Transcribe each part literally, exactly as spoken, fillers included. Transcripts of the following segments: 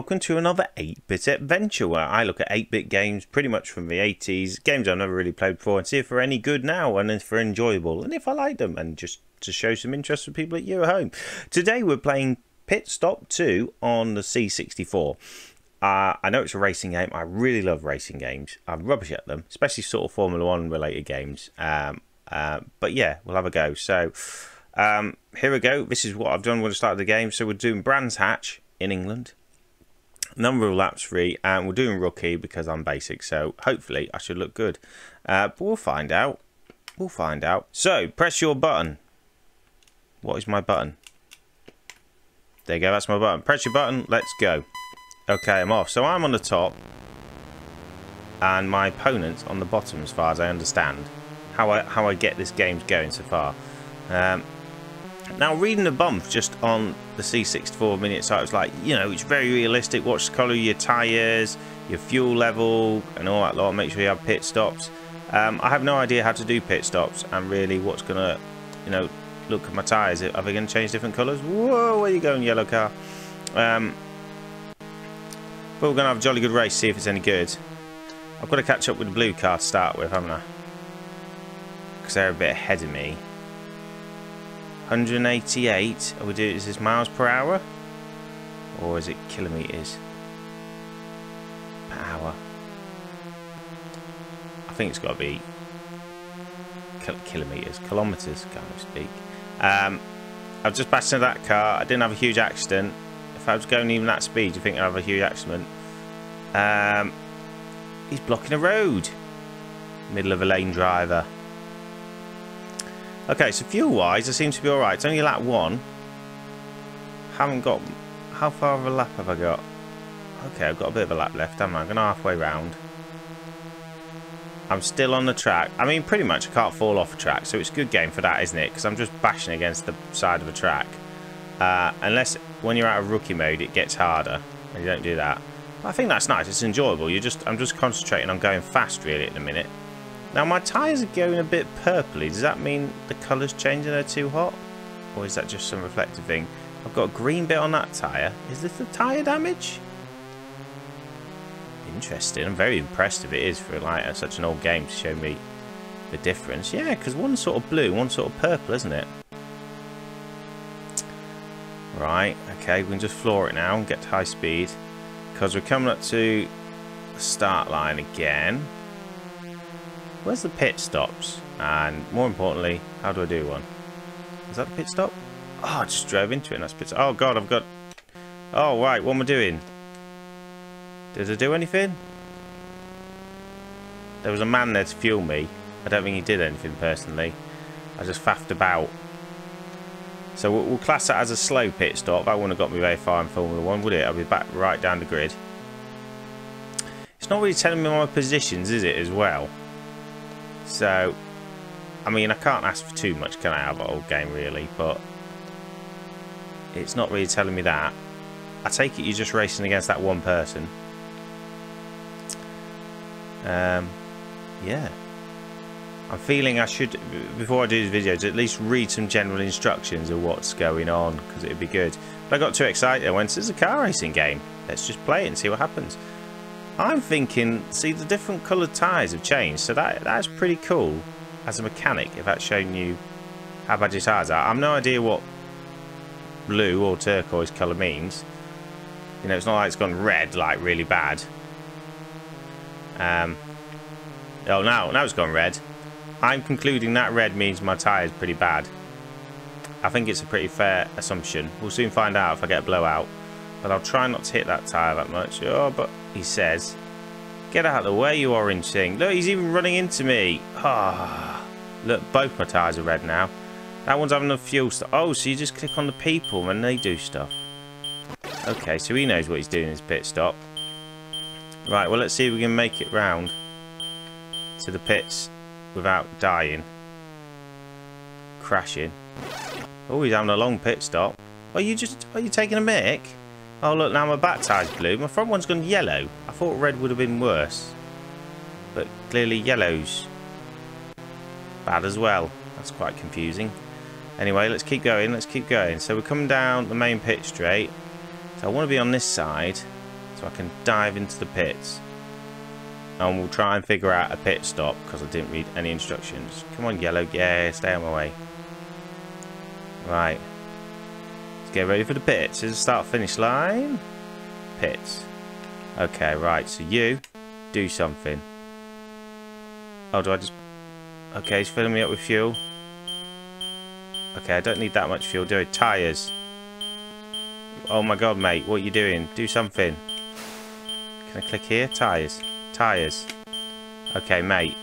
welcome to another eight bit adventure where I look at eight bit games pretty much from the eighties, games I've never really played before, and see if they're any good now and if they're enjoyable and if I like them, and just to show some interest for people at you at home. Today we're playing Pit Stop two on the C sixty-four. Uh, I know it's a racing game. I really love racing games. I'm rubbish at them, especially sort of Formula one related games. Um, uh, but yeah, we'll have a go. So um, here we go. This is what I've done when I started the game. So we're doing Brands Hatch in England. Number of laps three, and we're doing rookie because I'm basic, so hopefully I should look good. Uh, but we'll find out. We'll find out. So, press your button. What is my button? There you go, that's my button. Press your button, let's go. Okay, I'm off. So I'm on the top, and my opponent's on the bottom as far as I understand. How I, how I get this game's going so far. Um... Now, reading the bump just on the C sixty-four minute site, it's like, you know, it's very realistic. Watch the colour of your tyres, your fuel level, and all that lot. Make sure you have pit stops. Um, I have no idea how to do pit stops and really what's going to, you know, look at my tyres. Are they going to change different colours? Whoa, where are you going, yellow car? Um, but we're going to have a jolly good race, see if it's any good. I've got to catch up with the blue car to start with, haven't I? Because they're a bit ahead of me. one hundred eighty-eight. Are we doing, is this miles per hour? Or is it kilometres per hour? I think it's got to be kil kilometres, kilometres, can't I speak. Um, I've just passed into that car. I didn't have a huge accident. If I was going even that speed, you think I'd have a huge accident. Um, he's blocking a road. Middle of a lane driver. Okay, so fuel-wise, I seem to be all right. It's only lap one. Haven't got... How far of a lap have I got? Okay, I've got a bit of a lap left, haven't I? I'm going halfway round. I'm still on the track. I mean, pretty much, I can't fall off a track, so it's a good game for that, isn't it? Because I'm just bashing against the side of a track. Uh, unless when you're out of rookie mode, it gets harder, and you don't do that. But I think that's nice. It's enjoyable. You just, I'm just concentrating on going fast, really, at the minute. Now, my tyres are going a bit purpley. Does that mean the colour's changing? They're too hot? Or is that just some reflective thing? I've got a green bit on that tyre. Is this the tyre damage? Interesting. I'm very impressed if it is for like such an old game to show me the difference. Yeah, because one's sort of blue, one's sort of purple, isn't it? Right, okay. We can just floor it now and get to high speed. Because we're coming up to the start line again. Where's the pit stops? And more importantly, how do I do one? Is that the pit stop? Oh, I just drove into it and that's pit stop. Oh god, I've got... Oh right, what am I doing? Did I do anything? There was a man there to fuel me. I don't think he did anything personally. I just faffed about. So we'll class that as a slow pit stop. That wouldn't have got me very far in Formula one, would it? I'll be back right down the grid. It's not really telling me my positions, is it, as well? So, I mean, I can't ask for too much, can I, have an old game, really? But it's not really telling me that. I take it you're just racing against that one person. Um, yeah. I'm feeling I should, before I do these videos, at least read some general instructions of what's going on, because it'd be good. But I got too excited. I went, this is a car racing game. Let's just play it and see what happens. I'm thinking, see, the different coloured tyres have changed, so that that's pretty cool as a mechanic, if that's showing you how bad your tyres are. I've no idea what blue or turquoise colour means. You know, it's not like it's gone red, like, really bad. Um, oh, now, now it's gone red. I'm concluding that red means my tyre's pretty bad. I think it's a pretty fair assumption. We'll soon find out if I get a blowout. But I'll try not to hit that tyre that much. Oh, but he says, get out of the way, you orange thing. Look, he's even running into me. Ah, oh, look, both my tyres are red now. That one's having a fuel stop. Oh, so you just click on the people when they do stuff. Okay, so he knows what he's doing in his pit stop. Right, well, let's see if we can make it round to the pits without dying. Crashing. Oh, he's having a long pit stop. Are you just, are you taking a mick? Oh look, now my back tire's blue, my front one's gone yellow. I thought red would have been worse, but clearly yellow's bad as well. That's quite confusing. Anyway, let's keep going, let's keep going. So we're coming down the main pit straight. So I want to be on this side. so I can dive into the pits and we'll try and figure out a pit stop, because I didn't read any instructions. Come on, yellow. Yeah, stay out of my way. Right, let's get ready for the pits. Is it start finish line? Pits. Okay, right, so you do something. Oh, do I just... Okay, he's filling me up with fuel. Okay, I don't need that much fuel, do I? Tyres. Oh my god, mate, what are you doing? Do something. Can I click here? Tyres. Tyres. Okay, mate.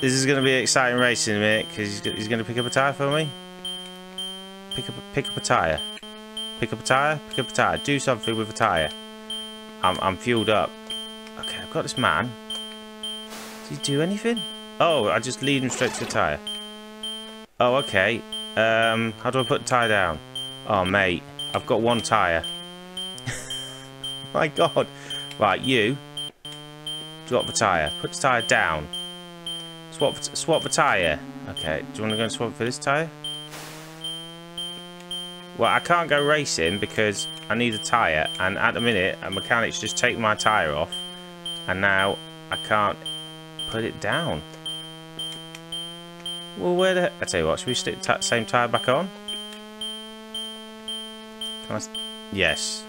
This is going to be an exciting race in a minute, because he's going to pick up a tyre for me. Pick up, pick up a tyre. Pick up a tyre. Pick up a tyre. Do something with a tyre. I'm, I'm fueled up. Okay, I've got this man. Did he do anything? Oh, I just lead him straight to the tyre. Oh, okay. Um, how do I put the tyre down? Oh, mate. I've got one tyre. My God. Right, you. Drop the tyre. Put the tyre down. Swap, swap the tyre. Okay, do you want to go and swap for this tyre? Well, I can't go racing because I need a tyre, and at the minute, a mechanic's just taken my tyre off, and now I can't put it down. Well, where the... I tell you what, should we stick the same tyre back on? Can I... Yes.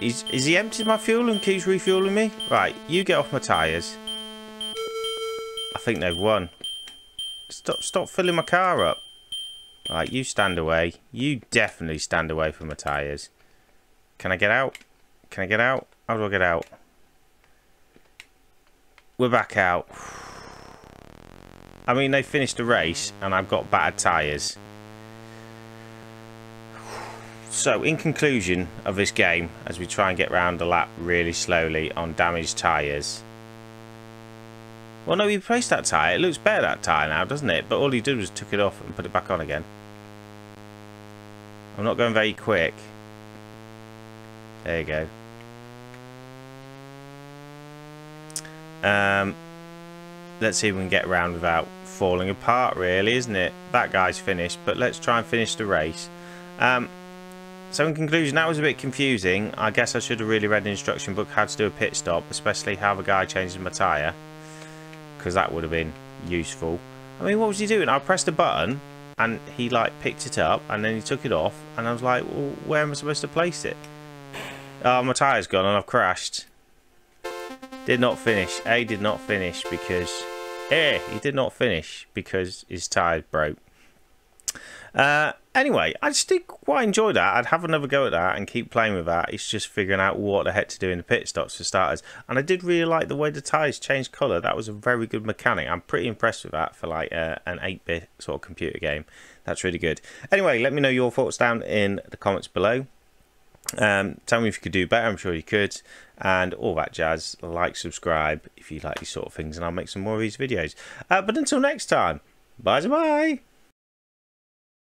Is, is he emptied my fuel and keeps refueling me? Right, you get off my tyres. I think they've won. Stop, stop filling my car up. Right, you stand away. You definitely stand away from my tyres. Can I get out? Can I get out? How do I get out? We're back out. I mean, they finished the race and I've got battered tyres. So, in conclusion of this game, as we try and get round the lap really slowly on damaged tyres. Well, no, he replaced that tyre. It looks better, that tyre now, doesn't it? But all he did was took it off and put it back on again. I'm not going very quick. There you go. Um, let's see if we can get round without falling apart, really, isn't it? That guy's finished, but let's try and finish the race. Um, so in conclusion, that was a bit confusing. I guess I should have really read the instruction book how to do a pit stop, especially how the guy changes my tyre, because that would have been useful. I mean, what was he doing? I pressed a button and he like picked it up and then he took it off and I was like, well, where am I supposed to place it? Oh, my tyre's gone and I've crashed. Did not finish. A did not finish because... Eh, he did not finish because his tyre broke. Uh, anyway, I just did quite enjoy that. I'd have another go at that and keep playing with that. It's just figuring out what the heck to do in the pit stops for starters. And I did really like the way the tyres changed colour. That was a very good mechanic. I'm pretty impressed with that for like uh, an eight bit sort of computer game. That's really good. Anyway, let me know your thoughts down in the comments below. Um, tell me if you could do better. I'm sure you could. And all that jazz. Like, subscribe if you like these sort of things. And I'll make some more of these videos. Uh, but until next time, bye-bye.